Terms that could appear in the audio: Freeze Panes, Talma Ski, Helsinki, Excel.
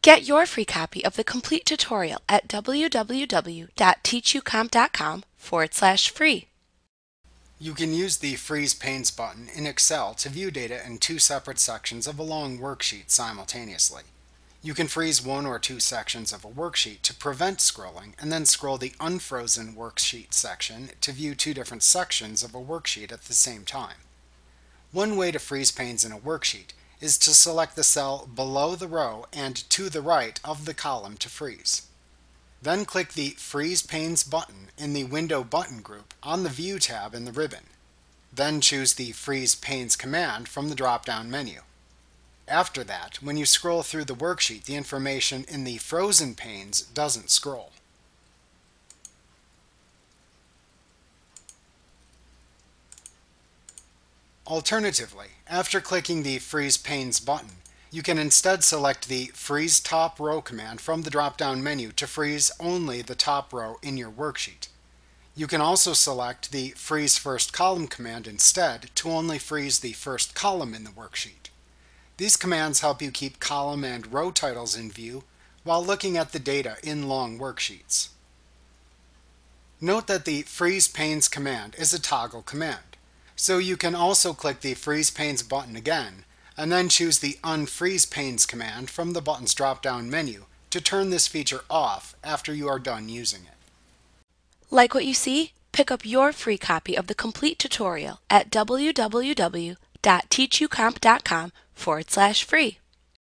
Get your free copy of the complete tutorial at www.teachucomp.com/free. You can use the Freeze Panes button in Excel to view data in two separate sections of a long worksheet simultaneously. You can freeze one or two sections of a worksheet to prevent scrolling, and then scroll the unfrozen worksheet section to view two different sections of a worksheet at the same time. One way to freeze panes in a worksheet is to select the cell below the row and to the right of the column to freeze. Then click the Freeze Panes button in the Window Button group on the View tab in the ribbon. Then choose the Freeze Panes command from the drop-down menu. After that, when you scroll through the worksheet, the information in the frozen panes doesn't scroll. Alternatively, after clicking the Freeze Panes button, you can instead select the Freeze Top Row command from the drop-down menu to freeze only the top row in your worksheet. You can also select the Freeze First Column command instead to only freeze the first column in the worksheet. These commands help you keep column and row titles in view while looking at the data in long worksheets. Note that the Freeze Panes command is a toggle command, so you can also click the Freeze Panes button again, and then choose the Unfreeze Panes command from the button's drop-down menu to turn this feature off after you are done using it. Like what you see? Pick up your free copy of the complete tutorial at www.teachucomp.com/free.